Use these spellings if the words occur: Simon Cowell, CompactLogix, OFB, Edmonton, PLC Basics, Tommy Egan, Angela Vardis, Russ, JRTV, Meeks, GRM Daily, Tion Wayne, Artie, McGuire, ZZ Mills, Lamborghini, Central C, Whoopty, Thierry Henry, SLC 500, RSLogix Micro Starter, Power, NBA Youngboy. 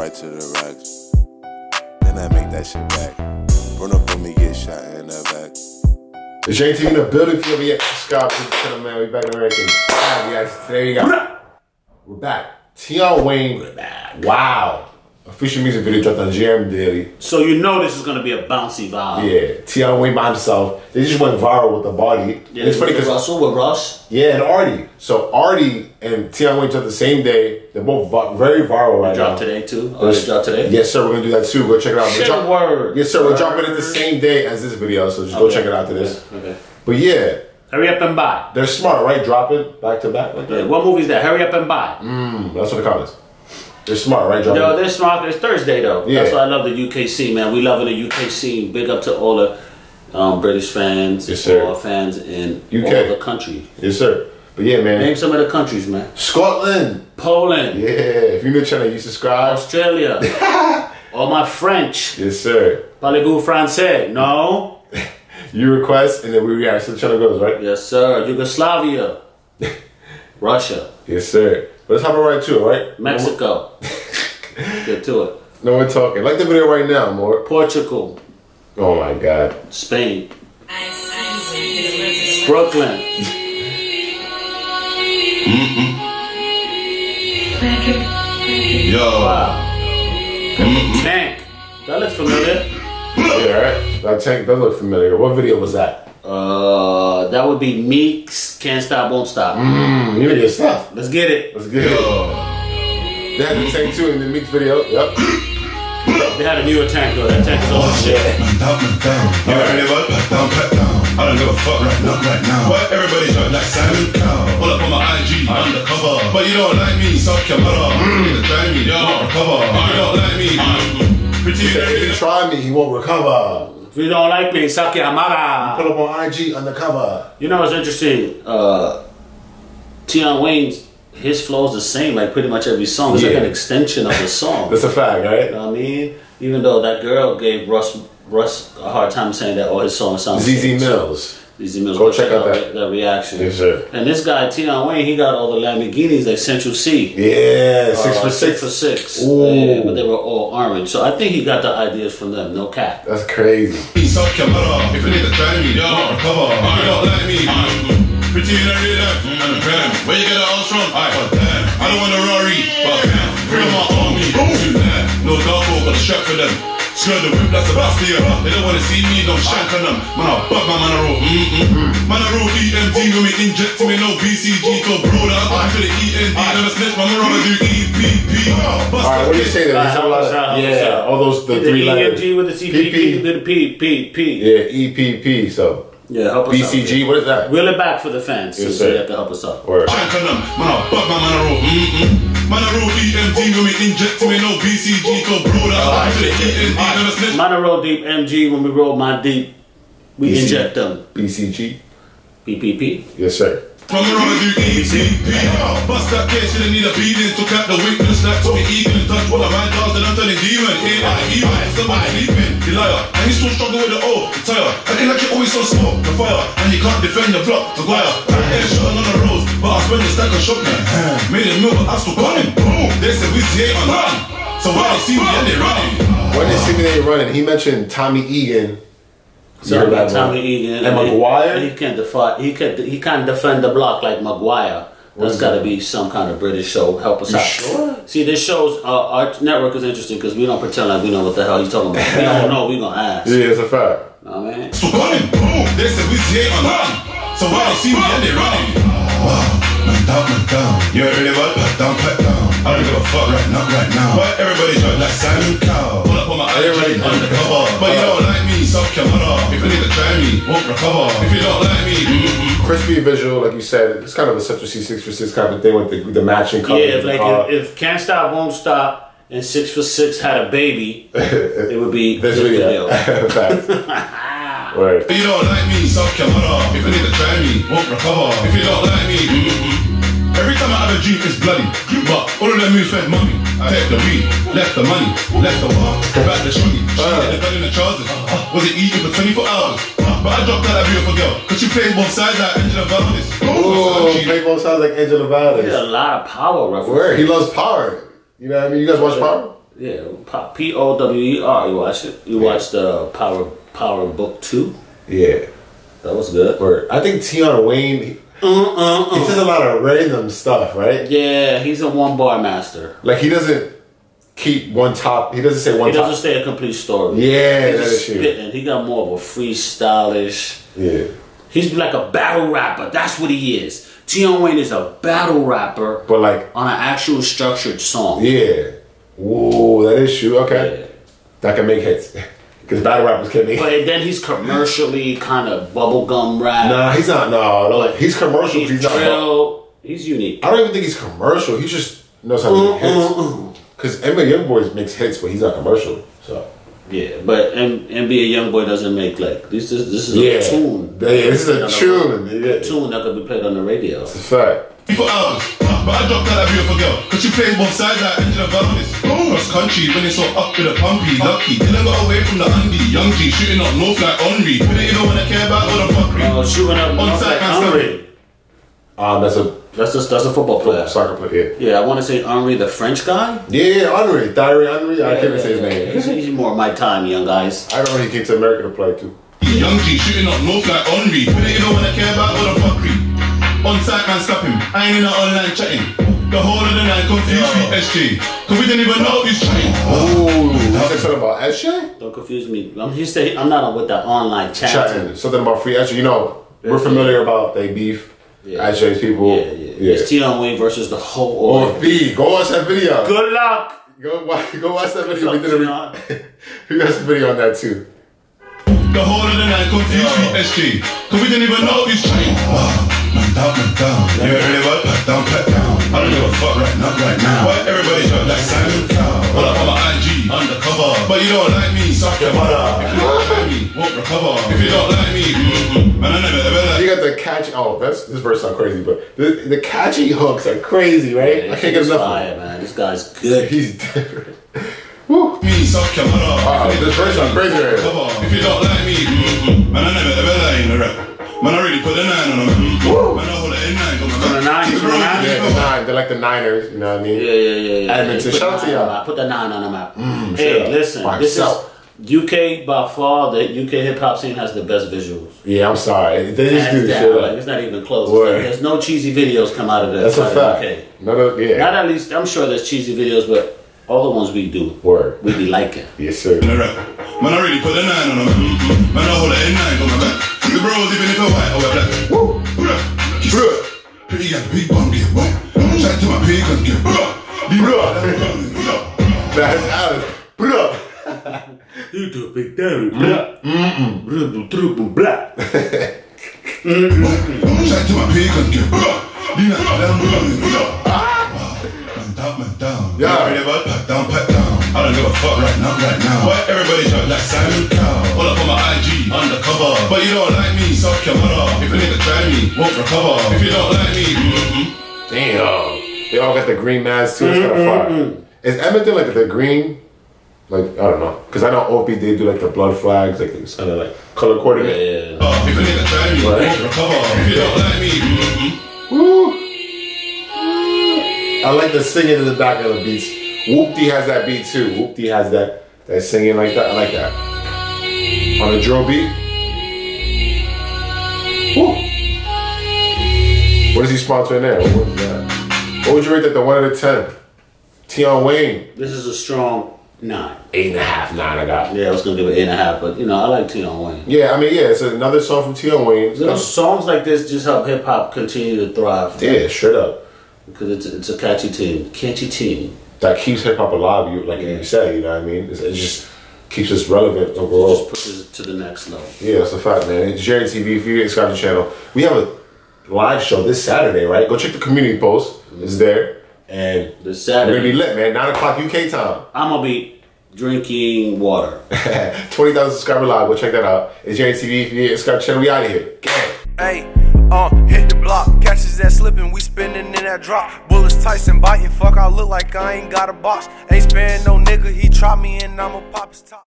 right to the racks. Then I make that shit back. Run up on me, get shot in the back. The JT in the building, feel me up to subscribe to the channel, man. We back and everything. Yes, there you go. We're back. Tion Wayne. We're back. Wow. Official music video dropped on GRM Daily. So you know this is gonna be a bouncy vibe. Yeah, Tion Wayne by himself. They just went viral with the body. Yeah, it's funny because I saw with Russ. Yeah, and Artie. So Artie and Tion Wayne dropped the same day. They're both very viral right now. Dropped today too. Oh, just dropped today. Yes, sir. We're gonna do that too. Go check it out. Word. Yes, sir. We're dropping it the same day as this video, so just go check it out to this. Okay. But yeah. Hurry Up and Buy. They're smart, right? Drop it back to back like that. What movie is that? Hurry Up and Buy. That's what the comments. They're smart, right, John? No, they're smart. It's Thursday, though. Yeah. That's why I love the UK scene, man. We loving the UK scene. Big up to all the British fans, yes, sir. All our fans in UK. All the country. Yes, sir. But yeah, man. Name some of the countries, man. Scotland. Poland. Yeah. If you're new to the channel, you subscribe. Australia. All my French. Yes, sir. Parlez-vous français? No. You request, and then we react. So the channel goes, right? Yes, sir. Yugoslavia. Russia. Yes, sir. Let's hop right to it, right? Mexico. Get to it. No one talking. Like the video right now, more. Portugal. Oh my God. Spain. Brooklyn. Yo. Wow. Tank. That looks familiar. Yeah, right? That tank does look familiar. What video was that? That would be Meeks, Can't Stop, Won't Stop. You get your stuff. Let's get it. Let's get it. They had the tank too in the Meeks video. Yep. They had a newer tank though. That tank is all shit. You heard it, bud? I don't give a fuck right now. Why everybody's right like Simon Cowell? Pull up on my IG, undercover. But you don't like me, suck your mother. You try me, you won't recover. You don't like me, if you try me, you won't recover. If you don't like me, suck your mother. Put up on IG undercover. You know, it's interesting. Tion Wayne's, his flow's the same, like pretty much every song. It's like an extension of the song. That's a fact, right? You know what I mean? Even though that girl gave Russ a hard time saying that all his songs sound the same. ZZ Mills. ZZ Mills. Go check out that reaction. Yes, sir. And this guy, Tion Wayne, he got all the Lamborghinis like Central C. Yeah, 6 for 6. 6 for 6. Yeah, but they were all orange. So I think he got the ideas from them, no cap. That's crazy. I don't want a Rory, but free my army. No double, but strap for them. Swear the whip, that's a bastard. They don't wanna see me, don't shank on them. Man, I bug my man, I roll. Man, I roll EMD, no me inject me, no BCG. So bro, that I'm to the END. Never snitch, man, I'd rather do EPP. Alright, what do you say that? Yeah, all those, the three letters. EMD with the CPP, the PPP. Yeah, EPP, so. Yeah, help us BCG, out. What is that? Reel it back for the fans, yes, so they have to help us out. Word. Shank on them, man, I bug my man, I roll. Man, I roll EMD, no me inject me, no BCG. So bro, that I'm to the END. Man, I roll deep MG. When we roll my deep, we inject them. BCG, PPP. Yes, sir. From the road, you EPP. Bust that case, you didn't need a beating. Took out the weakness, like Tommy Egan. Touch all the right dogs, and I'm turning demon. A.I.E.Y. Somebody sleeping, you liar. And you still struggle with the O, the tire. Acting like you're always so small, the fire. And you can't defend the block, McGuire. I shot on the roads, but I spent the stack of shotguns. Made a meal, but I still got him. They said we see it on nine. So when they see me, they running. When they see me, they running. He mentioned Tommy Egan. Sorry about Tommy Egan. And McGuire. He can't defend the block like McGuire. That's got to be some kind of British show. Help us out. Sure? See, this show's our network is interesting because we don't pretend like we know what the hell you're talking about. We don't know. We gonna ask. Yeah, it's a fact. Know what I mean? So they said we see it on nine. So when they see me, they running. You ain't really about to pat down. I don't give a fuck right now. Why everybody's right like Simon Cowell? Pull up on my IG undercover. But you don't like me, suck your mother. If you need to try me, won't recover. If you don't like me, crispy visual, like you said, it's kind of a Central C 6 for 6 kind of thing with the matching color. Yeah, if Can't Stop, Won't Stop and 6 for 6 had a baby, it would be this video. Word. If you don't like me, suck your mother. If you need to try me, won't recover. If you don't like me, every time I have a drink, it's bloody. But all of them who fed mummy, I take the weed, left the money, left the bar, back the shunny. She had the gun in the trousers, wasn't eating for 24 hours. But I dropped out of beautiful girl, cause she played both sides like Angela Vardis. Ooh, she played both sides like Angela Vardis. There's a lot of Power references. Word. He loves Power. You know what I mean? You guys watch Power? Yeah, P-O-W-E-R. You watch it? You watched Power Book 2? Yeah. That was good. Or I think Tion Wayne, he does a lot of random stuff, right? Yeah, he's a one-bar master. Like, he doesn't keep one top, he doesn't say one top. He doesn't say a complete story. Yeah, that's true. He got more of a freestylish. Yeah. He's like a battle rapper. That's what he is. Tion Wayne is a battle rapper. But like, on an actual structured song. Yeah. Whoa, that is true. Okay. Yeah. That can make hits. Because battle rappers can make hits. But then he's commercially kind of bubblegum rap. Nah, he's not. No. He's commercial. He's not. He's unique. I don't even think he's commercial. He just knows how to make hits. Because NBA Youngboy makes hits, but he's not commercial. So. Yeah, but NBA Youngboy doesn't make like this is a tune. Yeah, this is a tune. A tune that could be played on the radio. It's a fact. For hours, but I dropped that beautiful girl, cause she plays both sides like Angela Vardis. Cross country, when it's all up with a pumpy, lucky. Then I got away from the Andy, young G, shooting up north like Henry. We didn't even wanna care about all the fuckery. Oh, shooting up north like Henry. That's a football player. Soccer player, yeah. Yeah, I want to say Henry, the French guy. Yeah, Henry. Thierry Henry. Yeah, I can't even say his name. He's more my time, young guys. I don't know, he came to America to play too. Young G shooting up north like Henry. We didn't even want to care about all the fuckery. Onside and stop him. I ain't in the online chatting. The whole of the night confused me, SJ. Cause we didn't even know he's chatting. Oh, that's something about SJ? Don't confuse me. I'm not on with that online chatting. Something about free SJ. You know, we're familiar about they beef. Yeah. I chase people. Yeah. It's Tion Wayne versus the whole OFB. Go watch that video. Good luck. Go watch that video. We got some video on that too. The whole of the night confused me, SG. Cause we didn't even know he's trying. Man down. You ain't really work, pat down. I don't give a fuck right now. Why everybody's up like Simon Cowell? All up on my IG, undercover. But you don't like me, suck your mother. If you don't like me, won't recover. If you don't like me, man, I never ever like. You got the catchy. Oh, this verse sounds crazy, but the catchy hooks are crazy, right? Yeah, I can't get enough. Fire, man. This guy's good. He's different. Woo. Me suck your mother. Wow, this verse sounds crazy, right? If you don't like me, man, I never ever lie in the rap. Man, I really put a 9 on them. Woo. Man, I hold it in 9. The 9? Yeah, the 9. They're like the Niners. You know what I mean? Yeah. Edmonton. Shout out to y'all. I put the 9 on the map. Hey, listen. This is. UK, by far, the UK hip-hop scene has the best visuals. Yeah, I'm sorry. They just do shit like, it's not even close. Like, there's no cheesy videos come out of that. That's a fact. UK. Not at least, I'm sure there's cheesy videos, but all the ones we do, we be liking. Yes, sir. Man, I really put a 9 on them. Man, I hold it in 9 on my back. The bros, even if they're white or black. Woo! Bruh! Pretty got the big bum, get wet. Shout to my pig, cause get bruh! Bruh! That's Alex. Bruh! You do big daddy, blah. Blah. Shout to my pig, cause get bruh! Man down. Yeah, really about pat down. I don't give a fuck right now. Why everybody shot like Simon Cowell? All up on my IG, undercover. But you don't like me, suck your mother. If a nigga try me, won't recover. If you don't like me, Damn. They all got the green masks too, it's kinda fire. Is Edmonton like the green? Like, I don't know. Cause I know OP, they do like the blood flags, like it's kinda like color coordinate. Yeah. If a nigga try me, won't recover. If you don't like me, Woo! I like the singing in the back of the beats. Whoopty has that beat too. Whoopty has that singing like that. I like that. On a drill beat. Woo. What is he sponsoring there? What is that? What would you rate that? The 1 out of 10. Tion Wayne. This is a strong 9. 8.5, 9 I got. Yeah, I was gonna give it 8.5, but you know, I like Tion Wayne. Yeah, I mean, yeah, it's another song from Tion Wayne. Little songs like this just help hip hop continue to thrive. Yeah, straight up. Because it's a catchy tune that keeps hip hop alive. You say, you know what I mean. It just keeps us relevant overall. It just pushes it to the next level. Yeah, that's a fact, man. It's JRTV. If you subscribe to the channel, we have a live show this Saturday, right? Go check the community post. It's there. And this Saturday, we're gonna be lit, man. 9 o'clock UK time. I'm gonna be drinking water. 20,000 subscriber live. Go check that out. It's JRTV. If you subscribe to the channel, we out of here. Gang. Hey. Hit the block, catches that slipping, we spinning in that drop. Bullets Tyson biting, fuck I look like I ain't got a box. Ain't sparing no nigga, he try me and I'ma pop his top.